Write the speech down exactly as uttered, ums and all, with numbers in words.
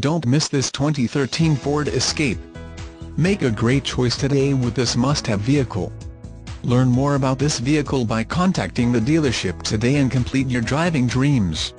Don't miss this twenty thirteen Ford Escape. Make a great choice today with this must-have vehicle. Learn more about this vehicle by contacting the dealership today and complete your driving dreams.